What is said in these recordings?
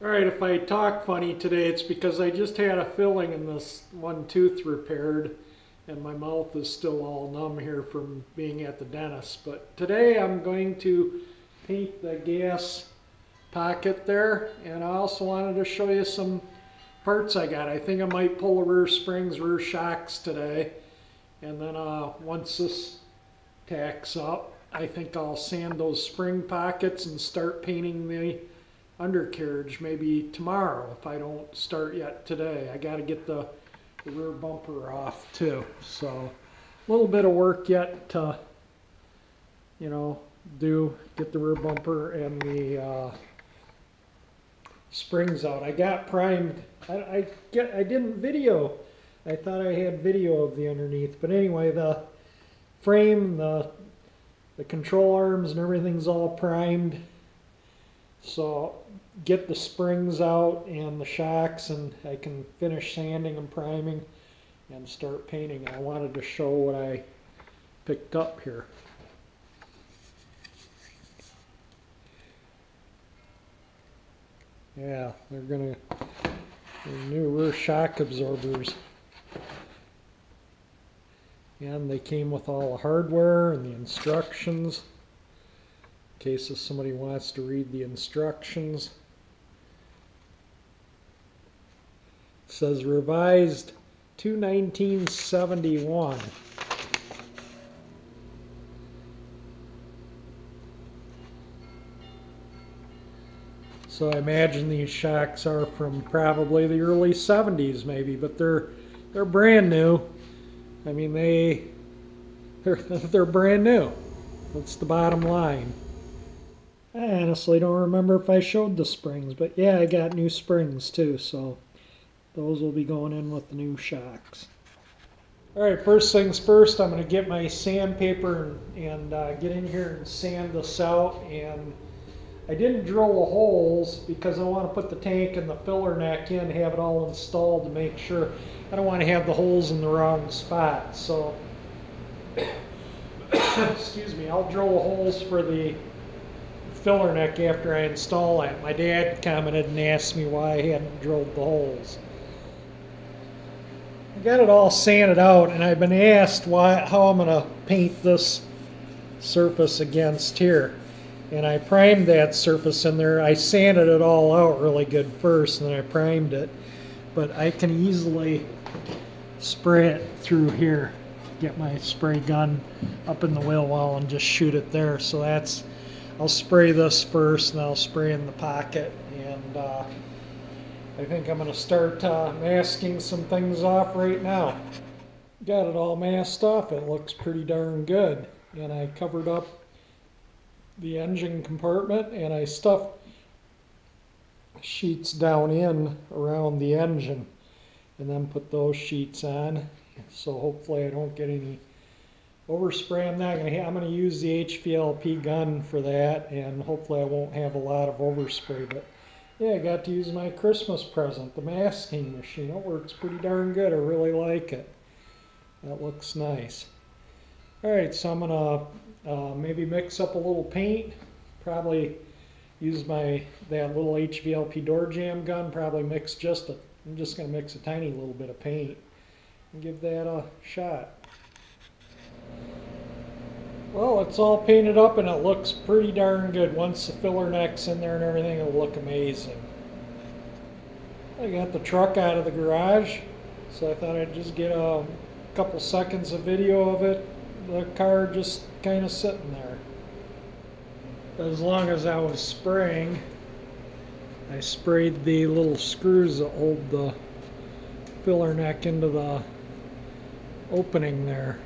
Alright, if I talk funny today, it's because I just had a filling in this one tooth repaired and my mouth is still all numb here from being at the dentist. But today I'm going to paint the gas pocket there, and I also wanted to show you some parts I got. I think I might pull the rear springs, rear shocks today, and then once this tacks up, I think I'll sand those spring pockets and start painting the undercarriage maybe tomorrow if I don't start yet today. I got to get the rear bumper off too, so a little bit of work yet to, you know, do, get the rear bumper and the springs out. I got primed. I didn't video. I thought I had video of the underneath, but anyway, the frame, the control arms and everything's all primed. So get the springs out and the shocks, and I can finish sanding and priming and start painting. I wanted to show what I picked up here. Yeah, they're gonna, they're new rear shock absorbers, and they came with all the hardware and the instructions. In case if somebody wants to read the instructions, it says revised 2/1971. So I imagine these shocks are from probably the early 70s, maybe, but they're brand new. I mean, they're brand new. That's the bottom line. I honestly don't remember if I showed the springs, but yeah, I got new springs too, so those will be going in with the new shocks. Alright, first things first, I'm going to get my sandpaper and get in here and sand this out. And I didn't drill the holes because I want to put the tank and the filler neck in, have it all installed to make sure. I don't want to have the holes in the wrong spot, so excuse me, I'll drill the holes for the filler neck after I install that. My dad commented and asked me why I hadn't drilled the holes. I got it all sanded out, and I've been asked how I'm going to paint this surface against here. And I primed that surface in there. I sanded it all out really good first, and then I primed it. But I can easily spray it through here. Get my spray gun up in the wheel well and just shoot it there. So that's, I'll spray this first, and I'll spray in the pocket, and I think I'm going to start masking some things off right now. Got it all masked off. It looks pretty darn good. And I covered up the engine compartment, and I stuffed sheets down in around the engine and then put those sheets on. So hopefully I don't get any overspray. I'm going to use the HVLP gun for that, and hopefully I won't have a lot of overspray. But yeah, I got to use my Christmas present, the masking machine. It works pretty darn good. I really like it. That looks nice. Alright, so I'm going to maybe mix up a little paint, probably use that little HVLP door jam gun, probably mix I'm just going to mix a tiny little bit of paint and give that a shot. Well, it's all painted up and it looks pretty darn good. Once the filler neck's in there and everything, it'll look amazing. I got the truck out of the garage, so I thought I'd just get a couple seconds of video of it. The car just kind of sitting there. As long as I was spraying, I sprayed the little screws that hold the filler neck into the opening there.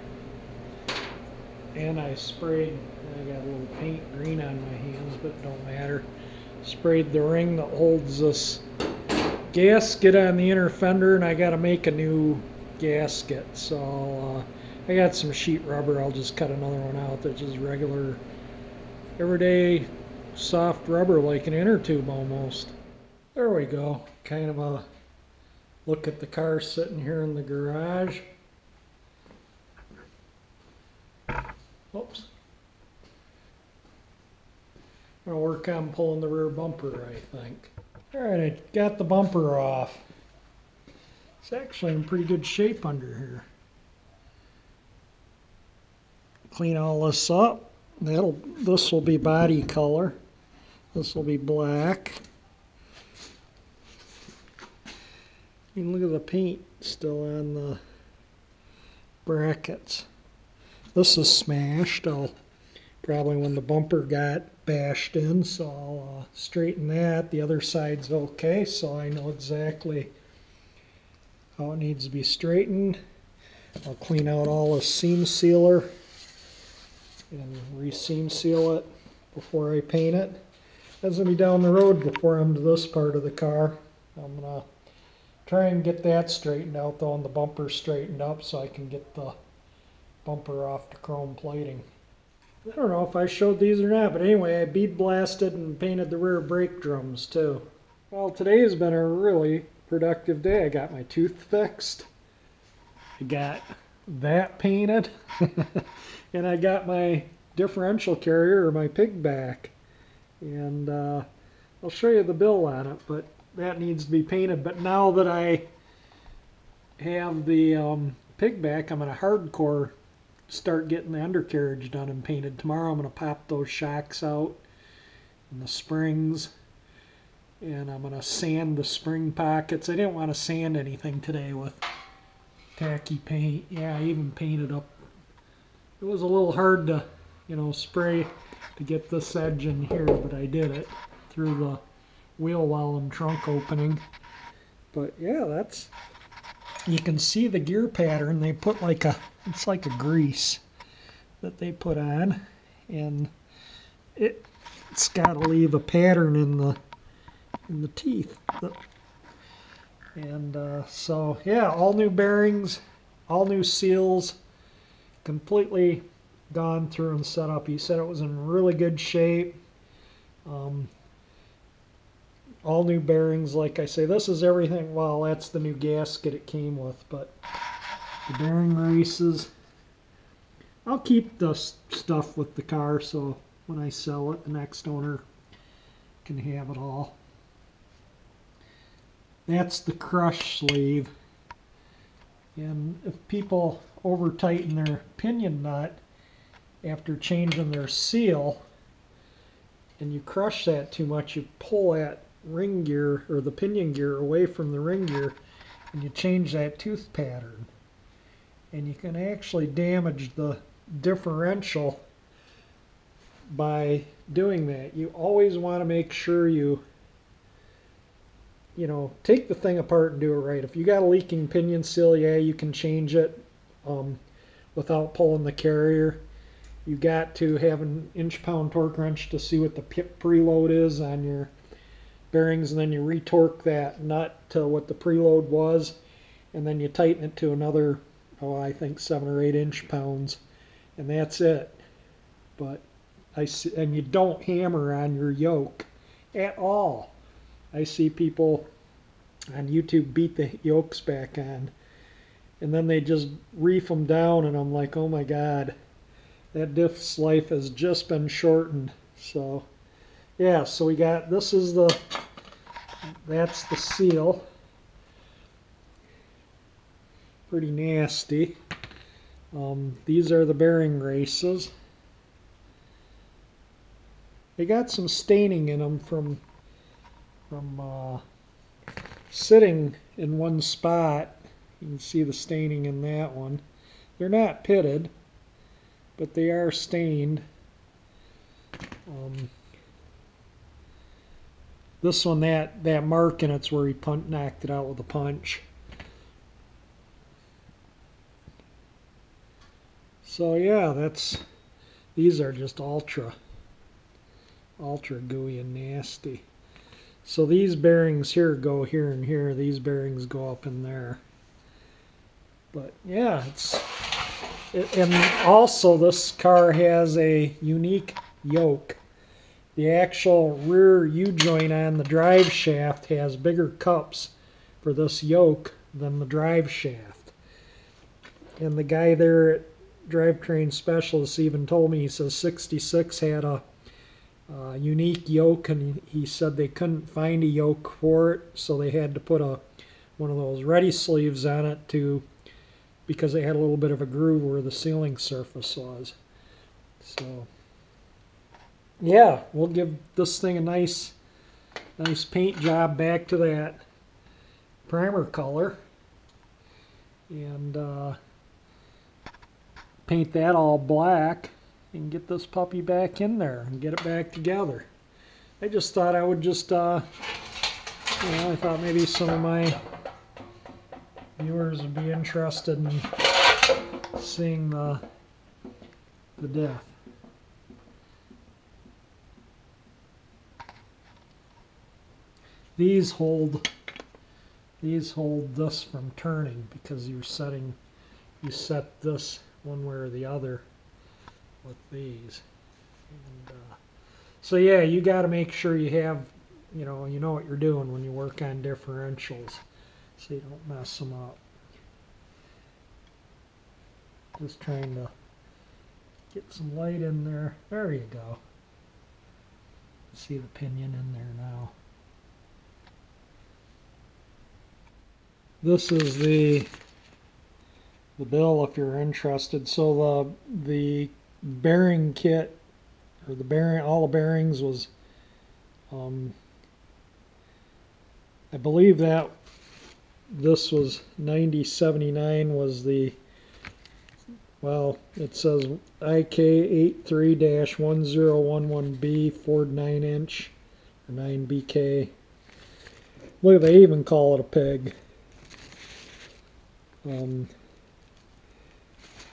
And I sprayed, I got a little paint green on my hands, but it don't matter. Sprayed the ring that holds this gasket on the inner fender, and I got to make a new gasket. So I got some sheet rubber. I'll just cut another one out that's just regular, everyday, soft rubber, like an inner tube almost. There we go. Kind of a look at the car sitting here in the garage. Oops. I'm going to work on pulling the rear bumper, I think. Alright, I got the bumper off. It's actually in pretty good shape under here. Clean all this up. This will be body color. This will be black. You can look at the paint still on the brackets. This is smashed. I'll probably, when the bumper got bashed in, so I'll straighten that. The other side's okay, so I know exactly how it needs to be straightened. I'll clean out all the seam sealer and re-seam seal it before I paint it. That's going to be down the road before I'm to this part of the car. I'm going to try and get that straightened out though, and the bumper straightened up so I can get the bumper off the chrome plating. I don't know if I showed these or not, but anyway, I bead blasted and painted the rear brake drums too. Well, today's been a really productive day. I got my tooth fixed, I got that painted, and I got my differential carrier, or my pig back, and I'll show you the bill on it, but that needs to be painted. But now that I have the pig back, I'm going to hardcore start getting the undercarriage done and painted. Tomorrow I'm going to pop those shocks out and the springs, and I'm going to sand the spring pockets. I didn't want to sand anything today with tacky paint. Yeah, I even painted up. It was a little hard to, you know, spray to get this edge in here, but I did it through the wheel well and trunk opening. But yeah, that's, you can see the gear pattern they put, like a, it's like a grease that they put on, and it's got to leave a pattern in the teeth. And so yeah, all new bearings, all new seals, completely gone through and set up. He said it was in really good shape. All new bearings, like I say, this is everything. Well, that's the new gasket it came with, but the bearing races. I'll keep the stuff with the car, so when I sell it, the next owner can have it all. That's the crush sleeve. And if people over-tighten their pinion nut after changing their seal, and you crush that too much, you pull that ring gear, or the pinion gear, away from the ring gear, and you change that tooth pattern, and you can actually damage the differential by doing that. You always want to make sure you know, take the thing apart and do it right. If you got a leaking pinion seal, yeah, you can change it without pulling the carrier. You got to have an inch-pound torque wrench to see what the preload is on your bearings, and then you retorque that nut to what the preload was, and then you tighten it to another, oh, I think 7 or 8 inch-pounds, and that's it. But and you don't hammer on your yoke at all. I see people on YouTube beat the yokes back on, and then they just reef them down, and I'm like, oh my god, that diff's life has just been shortened. So yeah, so we got, this is the, that's the seal. Pretty nasty. These are the bearing races. They got some staining in them from sitting in one spot. You can see the staining in that one. They're not pitted, but they are stained. This one, that mark in it's where he knocked it out with a punch. So yeah, these are just ultra gooey and nasty. So these bearings here go here and here. These bearings go up in there. But yeah, and also this car has a unique yoke. The actual rear U-joint on the drive shaft has bigger cups for this yoke than the drive shaft. And the guy there at Drivetrain Specialist even told me, he says 66 had a unique yoke, and he said they couldn't find a yoke for it, so they had to put one of those ready sleeves on it because they had a little bit of a groove where the sealing surface was. So yeah, we'll give this thing a nice paint job back to that primer color, and paint that all black and get this puppy back in there and get it back together. I just thought I would just you know, I thought maybe some of my viewers would be interested in seeing the diff. These hold this from turning because you set this one way or the other with these. And, so yeah, you got to make sure you have, you know what you're doing when you work on differentials, so you don't mess them up. Just trying to get some light in there. There you go. See the pinion in there now. This is the bill if you're interested. So the bearing kit, or the bearing, all the bearings was, I believe that this was 9079 was the, well, it says IK83-1011B Ford 9 inch or 9BK. Look, they even call it a pig.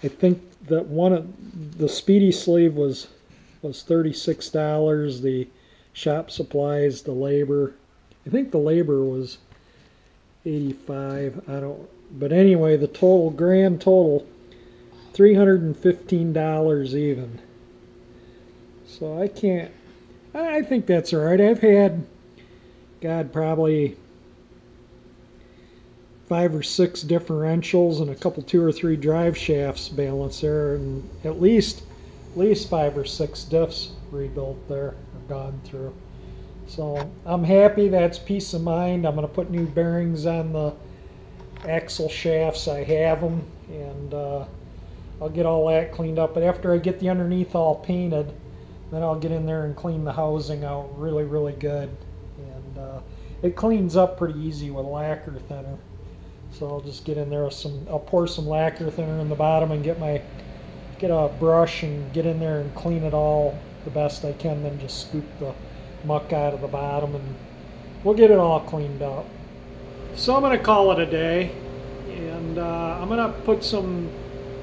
I think that one of the speedy sleeve was $36. The shop supplies, the labor, I think the labor was 85. I don't. But anyway, the total, grand total, $315 even. So I can't. I think that's all right. I've had, God, probably 5 or 6 differentials and a couple, 2 or 3 drive shafts balanced there, and at least 5 or 6 diffs rebuilt there or gone through. So I'm happy. That's peace of mind. I'm going to put new bearings on the axle shafts. I have them, and I'll get all that cleaned up. But after I get the underneath all painted, then I'll get in there and clean the housing out really, really good. And it cleans up pretty easy with lacquer thinner. So I'll just get in there with some, I'll pour some lacquer thinner in the bottom and get a brush and get in there and clean it all the best I can, then just scoop the muck out of the bottom and we'll get it all cleaned up. So I'm going to call it a day, and I'm going to put some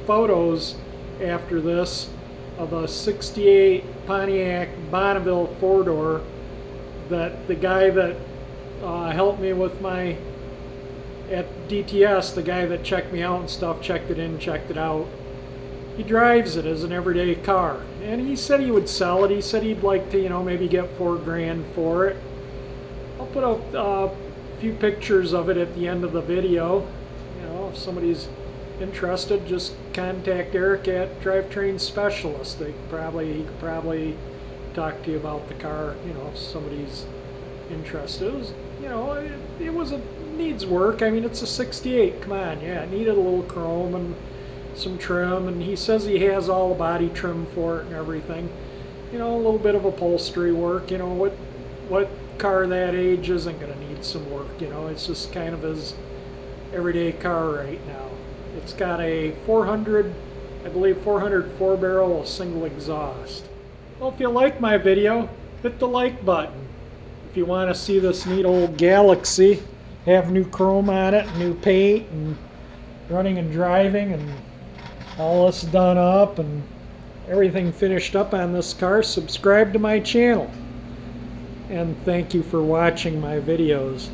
photos after this of a 68 Pontiac Bonneville 4-door that the guy that helped me with my at DTS, the guy that checked me out and stuff, checked it in, checked it out. He drives it as an everyday car, and he said he would sell it. He said he'd like to, maybe get $4 grand for it. I'll put up a few pictures of it at the end of the video. If somebody's interested, just contact Eric at Drivetrain Specialist. He could probably talk to you about the car. If somebody's interested, it needs work. I mean, it's a 68. Come on, yeah, it needed a little chrome and some trim, and he says he has all the body trim for it and everything. A little bit of upholstery work. What car that age isn't going to need some work? It's just kind of his everyday car right now. It's got a 400, I believe 400 4-barrel single exhaust. Well, if you like my video, hit the like button. If you want to see this neat old Galaxie have new chrome on it, new paint, and running and driving, and all this done up and everything finished up on this car, subscribe to my channel. And thank you for watching my videos.